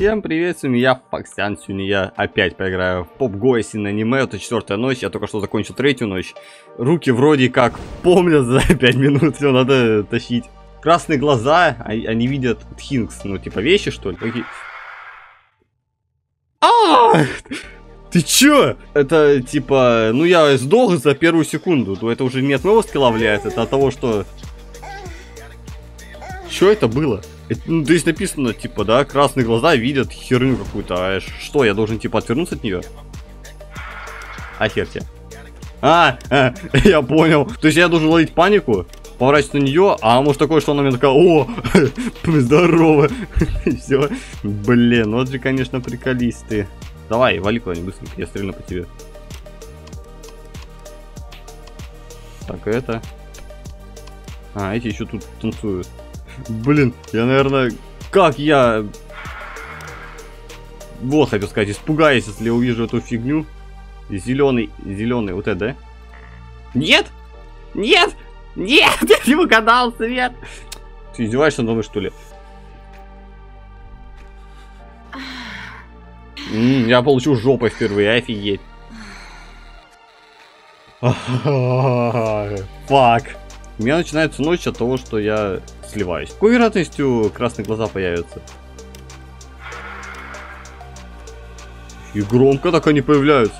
Всем привет, сегодня я Фоксян, сегодня я опять поиграю в Popgoes In Anime, это 4-я ночь, я только что закончил 3-ю ночь. Руки вроде как помнят за 5 минут, все надо тащить. Красные глаза, они видят тхинкс, ну типа вещи что ли? Ааа! Ты чё? Это типа, ну я сдох за первую секунду, то это уже не от моего скилла влияет, это от того, что... Чё это было? Ну, здесь написано, типа, да, красные глаза видят херню какую-то. А что, я должен, типа, отвернуться от нее? А хер тебе. Я понял. То есть я должен ловить панику, поворачиваться на нее, а может такое, что она мне такая, о, здорово. Все. Блин, вот же, конечно, приколисты. Давай, вали куда-нибудь быстренько, я стрельну по тебе. Так, это. А, эти еще тут танцуют. Блин, я, наверное, как я... Вот, хотел сказать, испугаюсь, если я увижу эту фигню. Зеленый, вот это, да? Нет! Нет! Нет! Я не угадался, нет! Ты издеваешься надо мной, что ли? Я получил жопой впервые, офигеть. Фак. У меня начинается ночь от того, что я сливаюсь. С какой вероятностью красные глаза появятся? И громко так они появляются.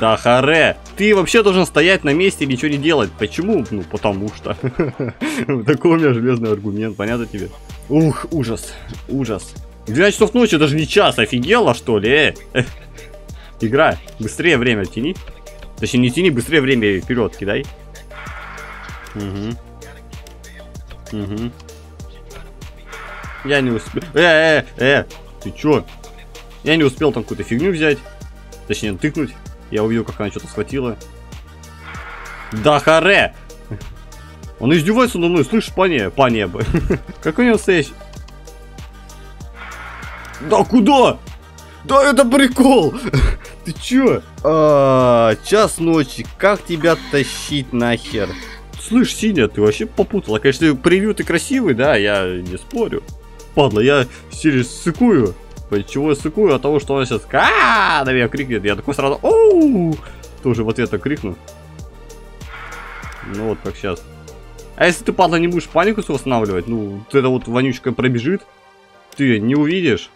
Да харе! Ты вообще должен стоять на месте и ничего не делать. Почему? Ну, потому что. Такой у меня железный аргумент, понятно тебе? Ух, ужас, ужас. 12 часов ночи, даже не час, офигела что ли? Игра, быстрее время тяни. Точнее, не тяни, быстрее время вперед кидай. Угу. Я не успел. Ты чё? Я не успел там какую-то фигню взять. Точнее, тыкнуть. Я увидел, как она что-то схватила. Да харе! Он издевается надо мной, слышишь, по небу. Как у него стоящий? Да куда? Да это прикол! Ты чё? Час ночи, как тебя тащить нахер? Слышь, Синя, ты вообще попутала. Конечно, превью ты красивый, да, я не спорю. Падла, я сильно сыкую. Чего я сыкую? От того, что она сейчас на меня крикнет. Я такой сразу оу! Тоже в ответ так крикну. Ну вот, как сейчас. А если ты, падла, не будешь панику восстанавливать, ну, вот эта вот вонючка пробежит, ты не увидишь.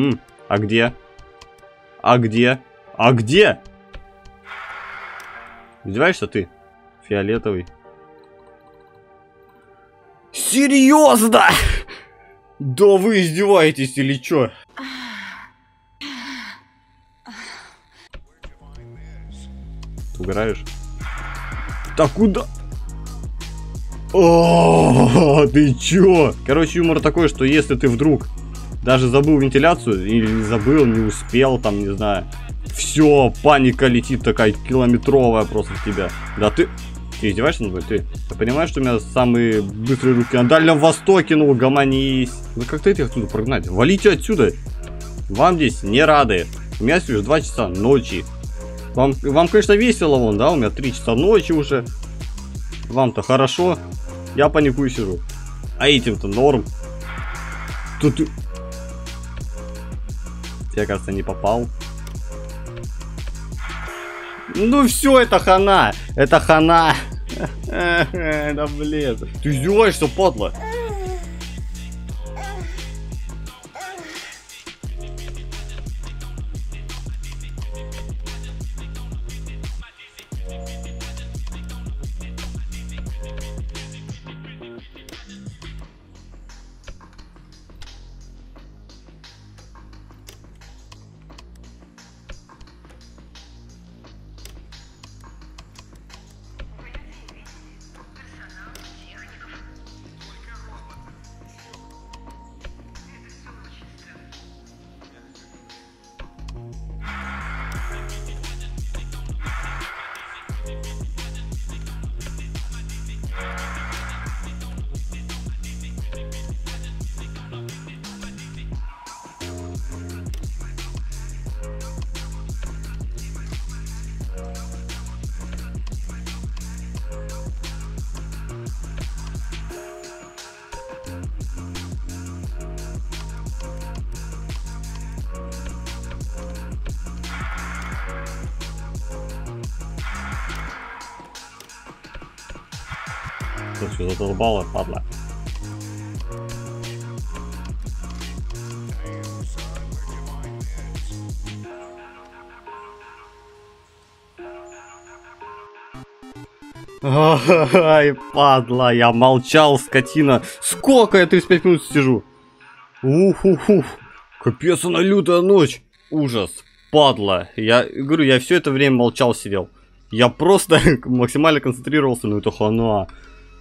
А где? А где? А где? Издеваешься ты? Фиолетовый. Серьезно? Да вы издеваетесь или чё? Ты угораешь? Да куда? О, ты чё? Короче, юмор такой, что если ты вдруг даже забыл вентиляцию, или не забыл, не успел, там, не знаю... Все, паника летит такая километровая просто в тебя. Да ты... Ты издеваешься над мной? Ты понимаешь, что у меня самые быстрые руки на Дальнем Востоке, ну гомонись. Ну как ты этих отсюда прогнать? Валите отсюда. Вам здесь не рады. У меня всего лишь 2 часа ночи. Вам, конечно, весело вон, да? У меня 3 часа ночи уже. Вам-то хорошо. Я паникую сижу. А этим-то норм. Тут... Я, кажется, не попал. Ну все, это хана! Это хана! Да блин! Ты издеваешься, подло! тут все задолбало, падла. Ай, падла, я молчал, скотина. Сколько я 35 минут сижу? Ух. Капец, она лютая ночь. Ужас, падла. Я говорю, я все это время молчал, сидел. Я просто максимально концентрировался, но это хана.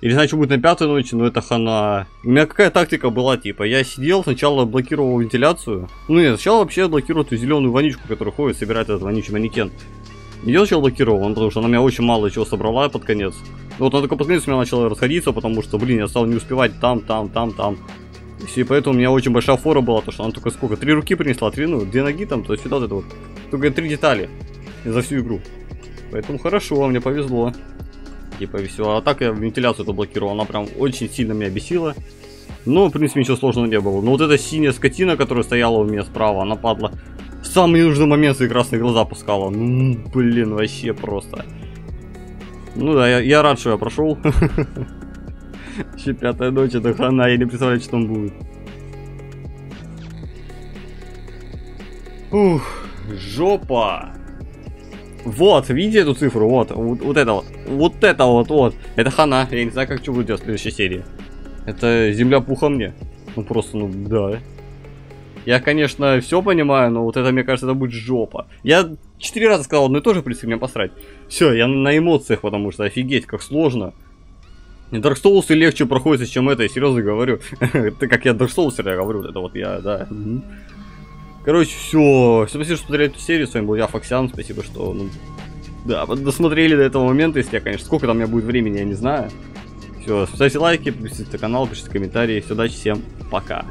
Или знаю, что будет на 5-й ночи, но это хана. У меня какая тактика была, типа, я сидел, сначала блокировал вентиляцию. Ну нет, сначала вообще блокировал эту зеленую вонючку, которая ходит, собирает этот вонючий манекен. Я сначала блокировал, потому что она меня очень мало чего собрала под конец. Вот она только под конец у меня начала расходиться, потому что, блин, я стал не успевать там. И поэтому у меня очень большая фора была, то что она только сколько? 3 руки принесла, 3, ну, 2 ноги там, то есть сюда вот это вот. Только 3 детали за всю игру. Поэтому хорошо, мне повезло. Типа все, а так я вентиляцию это блокировал, она прям очень сильно меня бесила. Но, в принципе, ничего сложного не было. Но вот эта синяя скотина, которая стояла у меня справа, она падла. В самый нужный момент свои красные глаза пускала. Ну, блин, вообще просто. Ну да, я рад, что я прошел. Еще 5-я ночь, это хана, я не представляю, что там будет. Ух, жопа. Вот, видите эту цифру? Вот это вот. Это хана, я не знаю, как что будет делать в следующей серии. Это земля пуха мне. Ну просто, ну да. Я, конечно, все понимаю, но вот это, мне кажется, это будет жопа. Я 4 раза сказал, ну и тоже, в принципе, мне посрать. Все, я на эмоциях, потому что офигеть, как сложно. Дарксоусы легче проходятся, чем это, я серьезно говорю. Это как я Дарксоусер, я говорю, это вот я, да. Короче, все. Спасибо, что смотрели эту серию. С вами был я, Фоксян. Спасибо, что досмотрели до этого момента, если я, конечно, сколько там у меня будет времени, я не знаю. Все, ставьте лайки, подписывайтесь на канал, пишите комментарии. Удачи всем, пока.